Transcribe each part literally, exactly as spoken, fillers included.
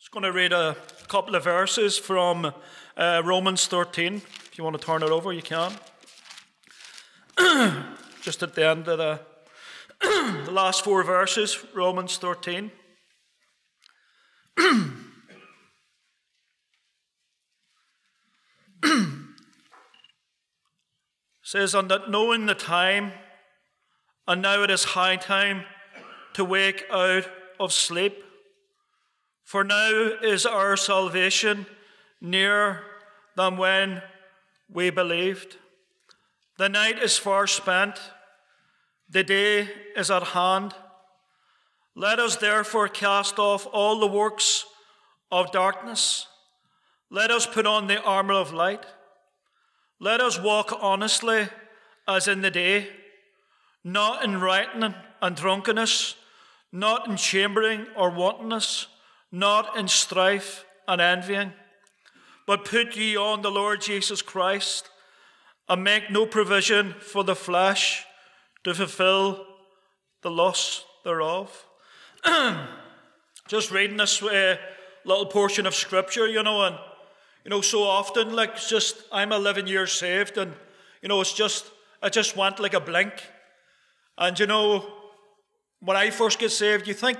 Just going to read a couple of verses from uh, Romans thirteen. If you want to turn it over, you can. Just at the end of the, the last four verses, Romans thirteen. Says, and that knowing the time, and now it is high time to wake out of sleep, for now is our salvation nearer than when we believed. The night is far spent, the day is at hand. Let us therefore cast off all the works of darkness. Let us put on the armour of light. Let us walk honestly as in the day, not in rioting and drunkenness, not in chambering or wantonness, not in strife and envying. But put ye on the Lord Jesus Christ, and make no provision for the flesh to fulfil the lusts thereof. Just reading this uh, little portion of Scripture, you know, and you know, so often, like, it's just, I'm eleven years saved, and, you know, it's just, I just went like a blink. And, you know, when I first get saved, you think,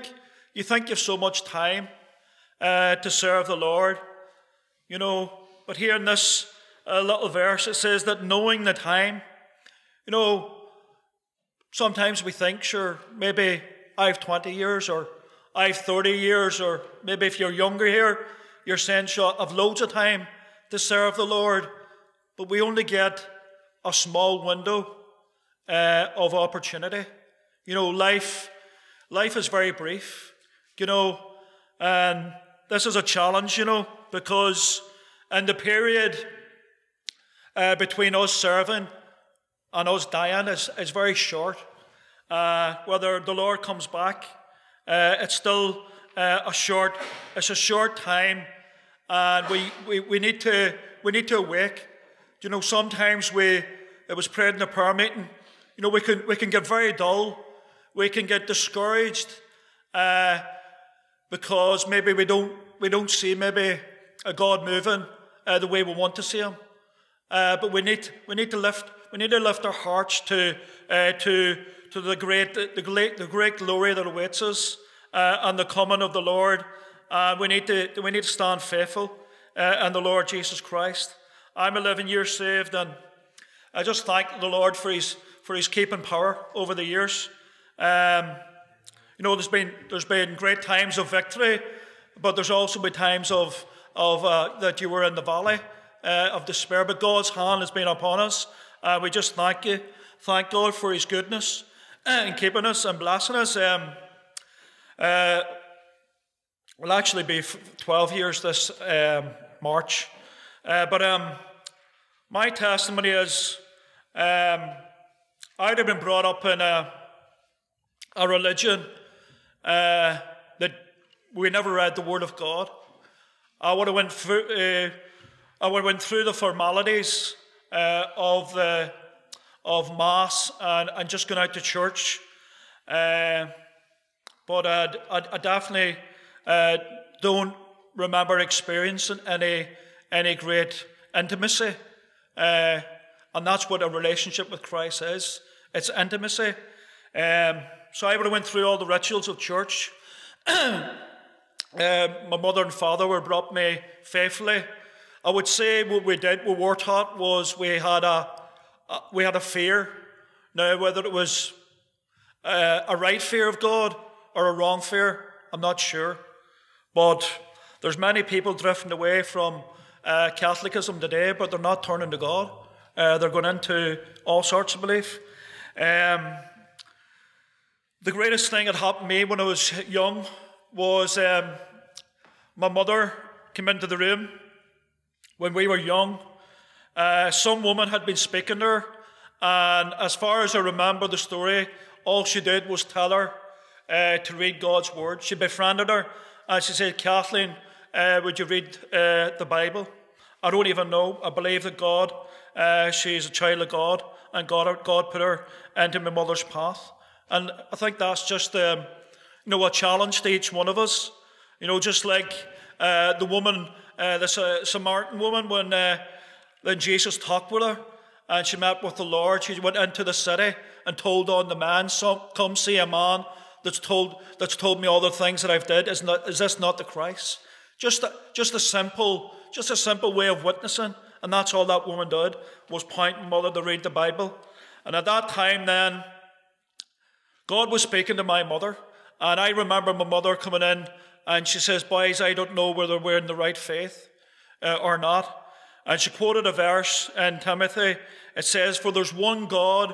you think you have so much time uh, to serve the Lord, you know. But here in this uh, little verse, it says that knowing the time, you know, sometimes we think, sure, maybe I've twenty years, or I've thirty years, or maybe if you're younger here, you're saying, sure, I've loads of time to serve the Lord, but we only get a small window uh, of opportunity. You know, life, life is very brief, you know, and this is a challenge, you know, because in the period uh, between us serving and us dying is, is very short. Uh, whether the Lord comes back, uh, it's still uh, a short, it's a short time. And we, we, we need to we need to awake. You know, sometimes we it was prayed in the prayer meeting. You know, we can we can get very dull, we can get discouraged, uh, because maybe we don't we don't see maybe a God moving uh, the way we want to see Him. Uh, but we need we need to lift we need to lift our hearts to uh, to to the great the great the great glory that awaits us uh, and the coming of the Lord. Uh, we need to we need to stand faithful uh, in the Lord Jesus Christ. I'm eleven years saved, and I just thank the Lord for His for His keeping power over the years. Um, you know, there's been there's been great times of victory, but there's also been times of of uh, that you were in the valley uh, of despair. But God's hand has been upon us. Uh, we just thank you, thank God for His goodness and keeping us and blessing us. Um, uh, Will actually be twelve years this um, March, uh, but um, my testimony is um, I'd have been brought up in a a religion uh, that we never read the Word of God. I would have went through uh, I would have went through the formalities uh, of the of mass and, and just going out to church, uh, but I'd, I'd, I definitely. Uh, don't remember experiencing any any great intimacy, uh, and that's what a relationship with Christ is. It's intimacy. Um, so I would have went through all the rituals of church. uh, my mother and father were brought me faithfully. I would say what we did, what we were taught was we had a, a we had a fear. Now whether it was uh, a right fear of God or a wrong fear, I'm not sure. But there's many people drifting away from uh, Catholicism today, but they're not turning to God. Uh, they're going into all sorts of belief. Um, the greatest thing that happened to me when I was young was um, my mother came into the room when we were young. Uh, some woman had been speaking to her, and as far as I remember the story, all she did was tell her uh, to read God's Word. She befriended her. And she said, Kathleen, uh, would you read uh, the Bible? I don't even know. I believe that God, uh, she's a child of God, and God, God put her into my mother's path. And I think that's just um, you know, a challenge to each one of us. You know, just like uh, the woman, uh, this uh, Samaritan woman, when, uh, when Jesus talked with her and she met with the Lord, she went into the city and told on the man, so, come see a man that's told, that's told me all the things that I've did. Is, not, is this not the Christ? Just a, just a simple, just a simple way of witnessing. And that's all that woman did, was point mother to read the Bible. And at that time then, God was speaking to my mother. And I remember my mother coming in and she says, boys, I don't know whether we're in the right faith uh, or not. And she quoted a verse in Timothy. It says, for there's one God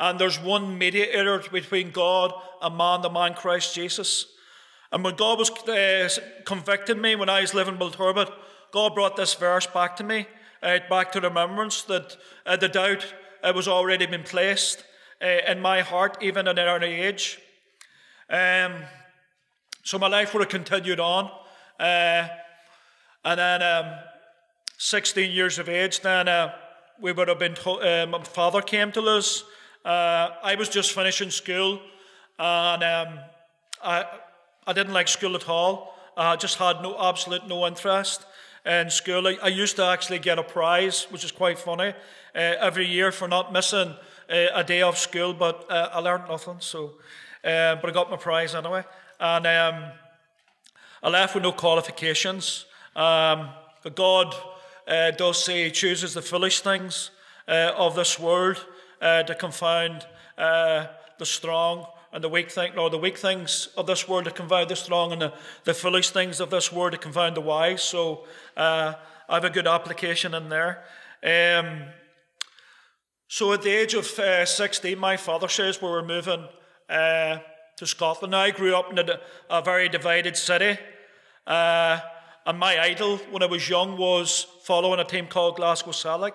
and there's one mediator between God and man, the man Christ Jesus. And when God was uh, convicting me when I was living in Mountturbot, God brought this verse back to me, uh, back to remembrance that uh, the doubt uh, was already been placed uh, in my heart, even at an early age. Um, so my life would have continued on. Uh, and then um, sixteen years of age, then uh, we would have been, uh, my father came to us. Uh, I was just finishing school and um, I, I didn't like school at all. I just had no absolute no interest in school. I, I used to actually get a prize, which is quite funny, uh, every year for not missing uh, a day of school, but uh, I learned nothing, so... Uh, but I got my prize anyway. And um, I left with no qualifications. Um, but God uh, does say he chooses the foolish things uh, of this world uh, to confound uh, the strong and the weak thing, or the weak things of this world to confound the strong, and the, the foolish things of this world to confound the wise. So uh, I have a good application in there. Um, so at the age of uh, sixteen, my father says we were moving Uh, to Scotland. I grew up in a, a very divided city, uh, and my idol when I was young was following a team called Glasgow Celtic.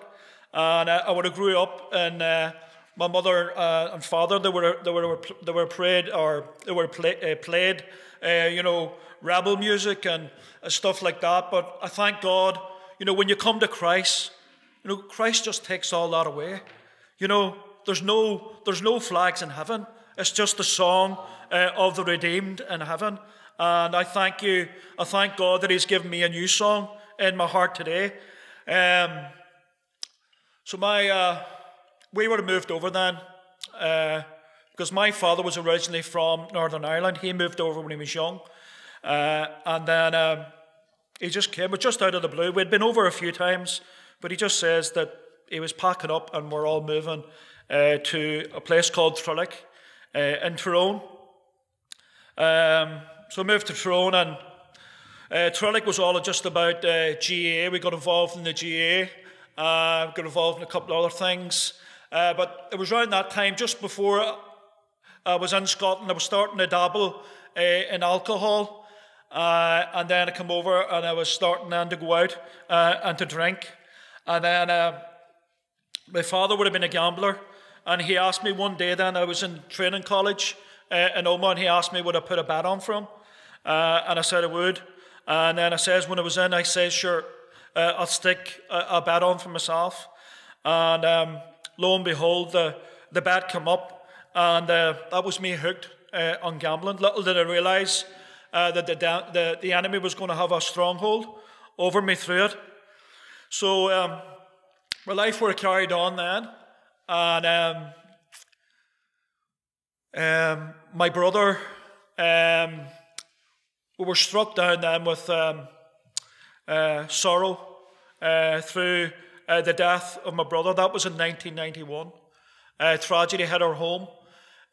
And I, I would have grew up, and uh, my mother uh, and father they were they were they were played or they were play, uh, played, uh, you know, rebel music and uh, stuff like that. But I thank God, you know, when you come to Christ, you know, Christ just takes all that away. You know, there's no there's no flags in heaven. It's just the song uh, of the redeemed in heaven. And I thank you. I thank God that he's given me a new song in my heart today. Um, so my, uh, we were moved over then, uh, because my father was originally from Northern Ireland. He moved over when he was young. Uh, and then um, he just came, but just out of the blue. We'd been over a few times, but he just says that he was packing up and we're all moving uh, to a place called Trillic. Uh, in Tyrone. Um, so I moved to Tyrone, and uh, Trillic was all just about uh, G A A. We got involved in the G A A, uh, got involved in a couple of other things. Uh, but it was around that time, just before I was in Scotland, I was starting to dabble uh, in alcohol. Uh, and then I come over and I was starting then to go out uh, and to drink. And then uh, my father would have been a gambler. And he asked me one day then, I was in training college uh, in Omagh, and he asked me would I put a bet on for him. Uh, and I said I would. And then I says, when I was in, I says, sure, uh, I'll stick a, a bet on for myself. And um, lo and behold, the, the bet came up. And uh, that was me hooked uh, on gambling. Little did I realise uh, that the, the, the enemy was going to have a stronghold over me through it. So um, my life were carried on then. And um, um, my brother, um, we were struck down then with um, uh, sorrow uh, through uh, the death of my brother. That was in nineteen ninety-one. Uh, tragedy hit our home.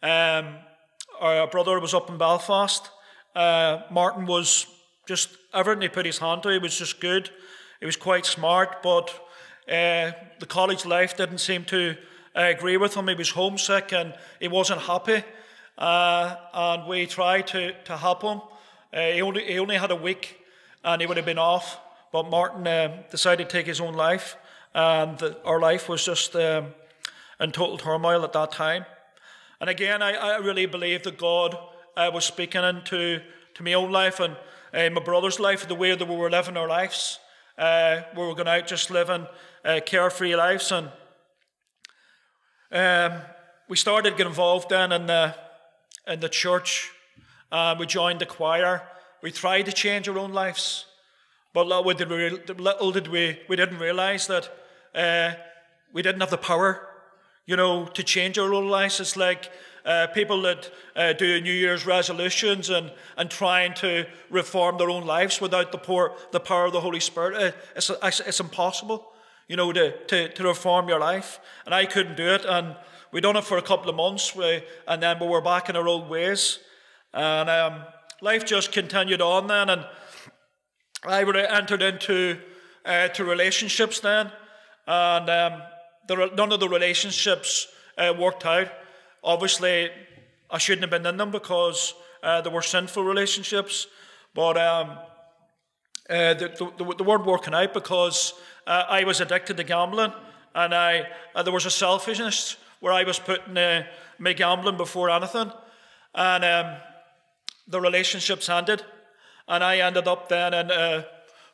Um, our brother was up in Belfast. Uh, Martin was just, everything he put his hand to, he was just good. He was quite smart, but uh, the college life didn't seem to I agree with him. He was homesick and he wasn't happy. Uh, and we tried to, to help him. Uh, he, only, he only had a week and he would have been off. But Martin uh, decided to take his own life. And the, our life was just um, in total turmoil at that time. And again, I, I really believe that God uh, was speaking into to my own life and uh, my brother's life, the way that we were living our lives. Uh, we were going out just living uh, carefree lives. And Um, we started getting involved then in the, in the church. Uh, we joined the choir. We tried to change our own lives. But little did we, little did we, we didn't realise that uh, we didn't have the power, you know, to change our own lives. It's like uh, people that uh, do New Year's resolutions and, and trying to reform their own lives without the power, the power of the Holy Spirit. It's, it's impossible, you know, to, to, to reform your life. And I couldn't do it. And we done it for a couple of months, we, and then we were back in our old ways. And um, life just continued on then, and I entered into uh, to relationships then, and um, there, none of the relationships uh, worked out. Obviously, I shouldn't have been in them because uh, they were sinful relationships, but um, uh, they, they, they weren't working out because uh, I was addicted to gambling, and I uh, there was a selfishness where I was putting uh, my gambling before anything, and um, the relationships ended. And I ended up then in uh,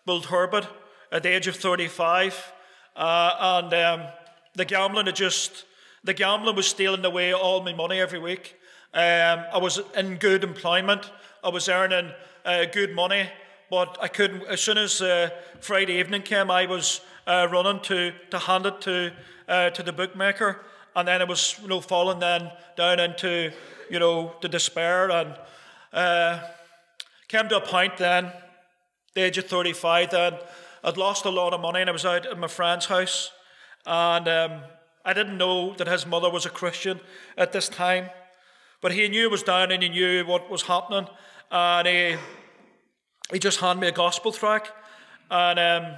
Mountturbot at the age of thirty-five, uh, and um, the gambling had just the gambling was stealing away all my money every week. Um, I was in good employment, I was earning uh, good money, but I couldn't. As soon as uh, Friday evening came, I was uh, running to to hand it to uh, to the bookmaker, and then I was you know falling then down into you know the despair and. Uh, Came to a point then, the age of thirty-five then, I'd lost a lot of money and I was out at my friend's house. And um, I didn't know that his mother was a Christian at this time. But he knew I was down and he knew what was happening. And he, he just handed me a gospel track. And um,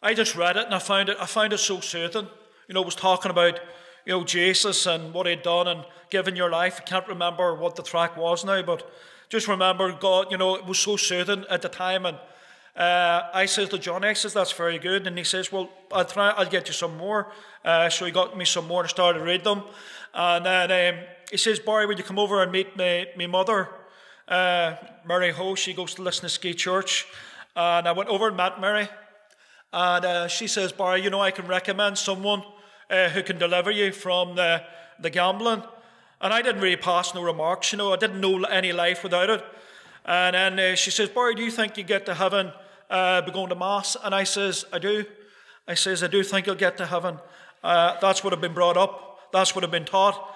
I just read it and I found it, I found it so soothing. You know, it was talking about you know, Jesus and what he'd done and giving your life. I can't remember what the track was now, but... Just remember, God, you know, it was so soothing at the time. And uh, I says to John, I says, that's very good. And he says, well, I'll try, I'll get you some more. Uh, so he got me some more and started to read them. And then um, he says, Barry, would you come over and meet my, my mother, uh, Mary Ho? She goes to listen to Ski Church. And I went over and met Mary. And uh, she says, Barry, you know, I can recommend someone uh, who can deliver you from the, the gambling. And I didn't really pass no remarks, you know. I didn't know any life without it. And then uh, she says, Barry, do you think you get to heaven uh, by going to Mass? And I says, I do. I says, I do think you'll get to heaven. Uh, that's what I've been brought up. That's what I've been taught.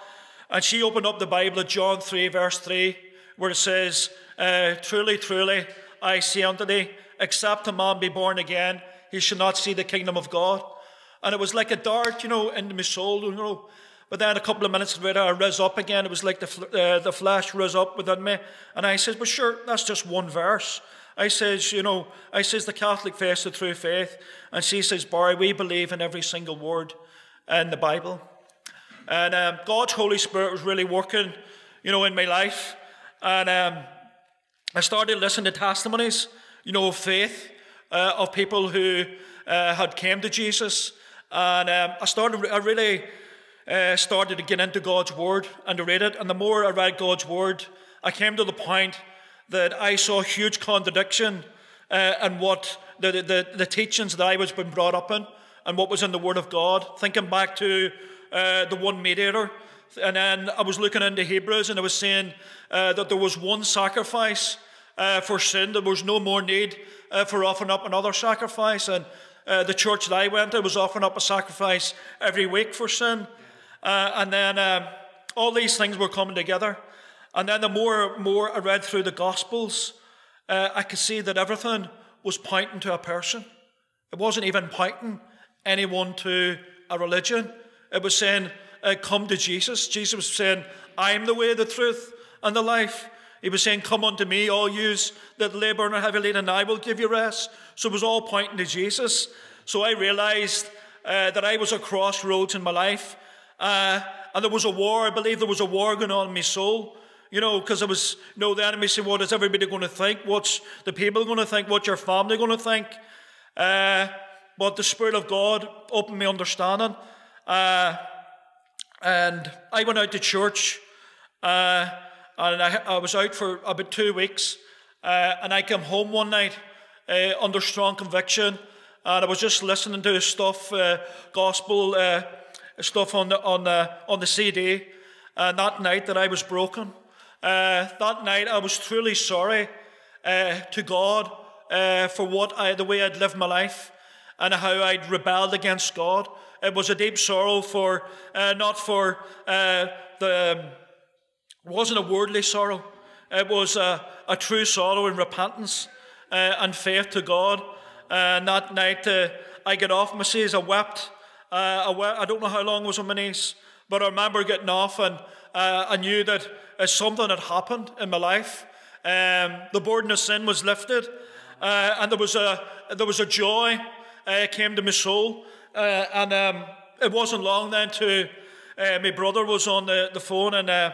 And she opened up the Bible at John three, verse three, where it says, uh, Truly, truly, I say unto thee, except a man be born again, he shall not see the kingdom of God. And it was like a dart, you know, in my soul, you know. But then a couple of minutes later, I rose up again. It was like the uh, the flash rose up within me. And I says, well, sure, that's just one verse. I says, you know, I says, the Catholic faith is the true faith. And she says, Barry, we believe in every single word in the Bible. And um, God's Holy Spirit was really working, you know, in my life. And um, I started listening to testimonies, you know, of faith, uh, of people who uh, had came to Jesus. And um, I started, I really... Uh, started to get into God's Word and to read it. And the more I read God's Word, I came to the point that I saw huge contradiction uh, in what the, the, the teachings that I was been brought up in and what was in the Word of God. Thinking back to uh, the one mediator. And then I was looking into Hebrews and I was saying uh, that there was one sacrifice uh, for sin. There was no more need uh, for offering up another sacrifice. And uh, the church that I went to was offering up a sacrifice every week for sin. Uh, and then um, all these things were coming together. And then the more more I read through the Gospels, uh, I could see that everything was pointing to a person. It wasn't even pointing anyone to a religion. It was saying, uh, come to Jesus. Jesus was saying, I am the way, the truth, and the life. He was saying, come unto me, all yous that labour and are heavy laden, and I will give you rest. So it was all pointing to Jesus. So I realised uh, that I was at crossroads in my life. Uh, and there was a war, I believe there was a war going on in my soul, you know, because I was, you know, the enemy said, what is everybody going to think? What's the people going to think? What's your family going to think? Uh, but the Spirit of God opened my understanding. Uh, and I went out to church, uh, and I, I was out for about two weeks, uh, and I came home one night uh, under strong conviction, and I was just listening to stuff, uh, gospel, uh, stuff on the on the on the C D, and uh, that night that I was broken, uh, that night I was truly sorry uh, to God uh, for what I, the way I'd lived my life and how I'd rebelled against God. It was a deep sorrow for, uh, not for uh, the, it wasn't a worldly sorrow. It was a, a true sorrow in repentance uh, and faith to God. Uh, and that night uh, I got off my knees. I wept. Uh, I, wept. I don't know how long I was on my knees, but I remember getting off, and uh, I knew that uh, something had happened in my life. Um, the burden of sin was lifted, uh, and there was a there was a joy uh, came to my soul. Uh, and um, it wasn't long then to uh, my brother was on the, the phone, and uh,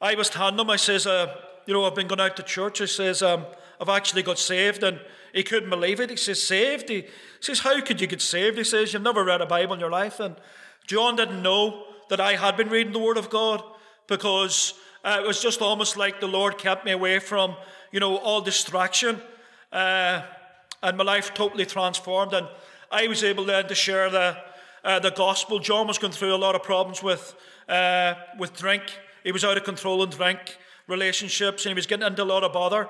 I was telling him, I says, uh, you know, I've been going out to church. I says, um, I've actually got saved. And he couldn't believe it. He says, saved? He says, how could you get saved? He says, you've never read a Bible in your life. And John didn't know that I had been reading the Word of God, because uh, it was just almost like the Lord kept me away from, you know, all distraction. Uh, and my life totally transformed. And I was able then to share the uh, the gospel. John was going through a lot of problems with uh, with drink. He was out of control in drink relationships, and he was getting into a lot of bother.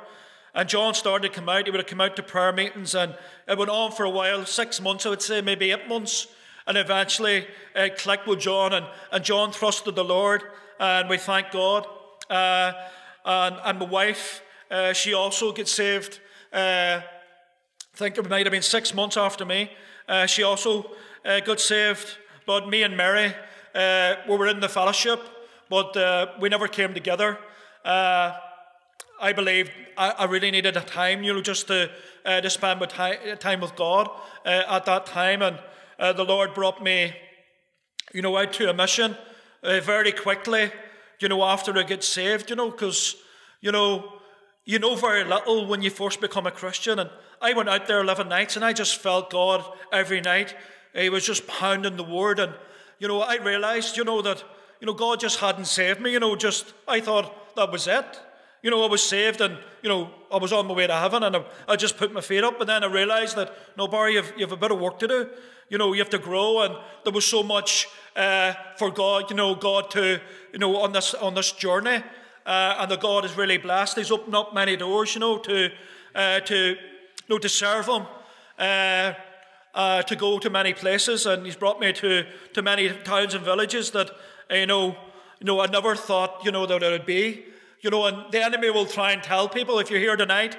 And John started to come out. He would have come out to prayer meetings, and it went on for a while, six months, I would say, maybe eight months. And eventually it clicked with John, and, and John trusted the Lord, and we thank God. Uh, and, and my wife, uh, she also gets saved. Uh, I think it might have been six months after me. Uh, she also uh, got saved, but me and Mary, uh, we were in the fellowship, but uh, we never came together. Uh, I believed I, I really needed a time, you know, just to, uh, to spend with time, time with God uh, at that time. And uh, the Lord brought me, you know, out to a mission uh, very quickly, you know, after I get saved, you know, because, you know, you know very little when you first become a Christian. And I went out there eleven nights, and I just felt God every night. He was just pounding the Word. And, you know, I realized, you know, that, you know, God just hadn't saved me. You know, just, I thought that was it. You know, I was saved, and, you know, I was on my way to heaven, and I, I just put my feet up. And then I realized that, no, Barry, you've, you've a bit of work to do. You know, you have to grow. And there was so much uh, for God, you know, God to, you know, on this, on this journey. Uh, and the God is really blessed. He's opened up many doors, you know, to, uh, to, you know, to serve him, uh, uh, to go to many places, and he's brought me to to many towns and villages that, you know, you know, I never thought, you know, that it would be, you know. And the enemy will try and tell people, if you're here tonight,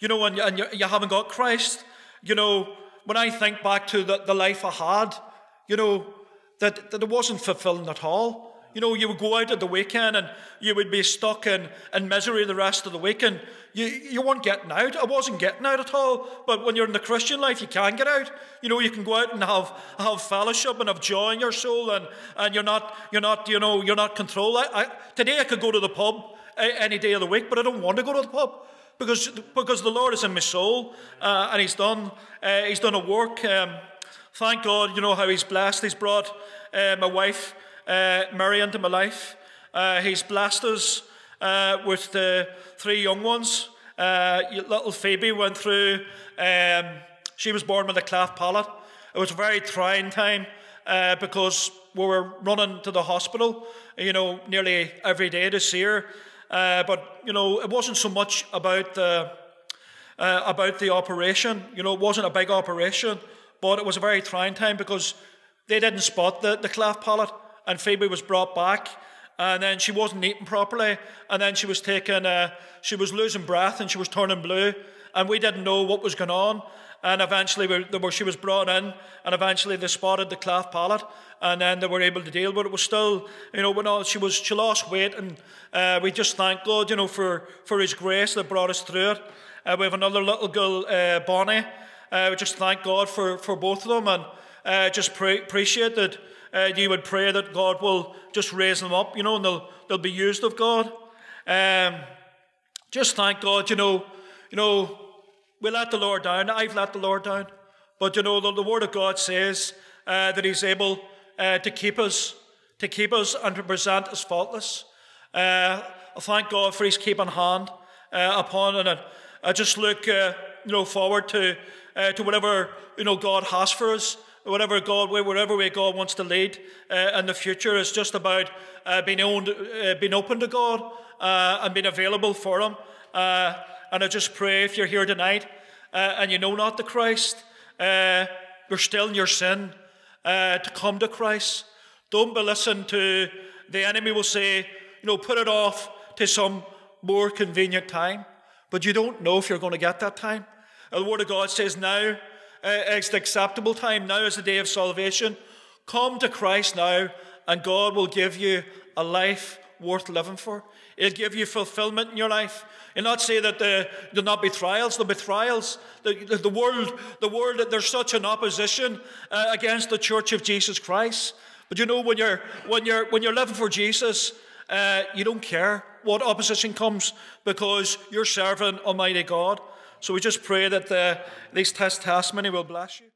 you know, and and you, you haven't got Christ, you know. When I think back to the, the life I had, you know, that that it wasn't fulfilling at all. You know, you would go out at the weekend, and you would be stuck in, in misery the rest of the week, and you, you weren't getting out. I wasn't getting out at all. But when you're in the Christian life, you can get out. You know, you can go out and have, have fellowship and have joy in your soul, and, and you're not, you're not, you know, you're not controlled. I, I, today I could go to the pub any day of the week, but I don't want to go to the pub, because, because the Lord is in my soul, uh, and he's done, uh, he's done a work. Um, thank God, you know, how he's blessed. He's brought uh, my wife, Uh, Mary, into my life. Uh, he's blessed us uh, with the three young ones. Uh, little Phoebe went through, um, she was born with a cleft palate. It was a very trying time uh, because we were running to the hospital, you know, nearly every day to see her. Uh, but, you know, it wasn't so much about the, uh, about the operation. You know, it wasn't a big operation, but it was a very trying time because they didn't spot the, the cleft palate. And Phoebe was brought back, and then she wasn't eating properly, and then she was taking, uh, she was losing breath, and she was turning blue, and we didn't know what was going on. And eventually, we, they were, she was brought in, and eventually they spotted the cleft palate, and then they were able to deal with it. It was still, you know, when all, she was, she lost weight, and uh, we just thank God, you know, for for His grace that brought us through it. Uh, we have another little girl, uh, Bonnie. Uh, we just thank God for for both of them, and uh, just pray, appreciate that. Uh, you would pray that God will just raise them up, you know, and they'll they'll be used of God. Um, just thank God, you know, you know, we let the Lord down. I've let the Lord down, but you know, the, the Word of God says uh, that He's able uh, to keep us, to keep us, and to present us faultless. Uh, I thank God for His keeping hand uh, upon it. And I just look, uh, you know, forward to uh, to whatever, you know, God has for us. Whatever God, wherever way God wants to lead uh, in the future, is just about uh, being owned, uh, being open to God uh, and being available for Him. Uh, And I just pray if you're here tonight uh, and you know not the Christ, uh, you're still in your sin, uh, to come to Christ. Don't be listened to. The enemy will say, you know, put it off to some more convenient time. But you don't know if you're going to get that time. The Word of God says now uh, is the acceptable time. Now is the day of salvation. Come to Christ now, and God will give you a life worth living for. He'll give you fulfillment in your life. He'll not say that uh, there'll not be trials. There'll be trials. The, the, the world, the world, that there's such an opposition uh, against the Church of Jesus Christ. But you know, when you're when you're when you're living for Jesus, uh, you don't care what opposition comes, because you're serving Almighty God. So we just pray that uh, this testimony will bless you.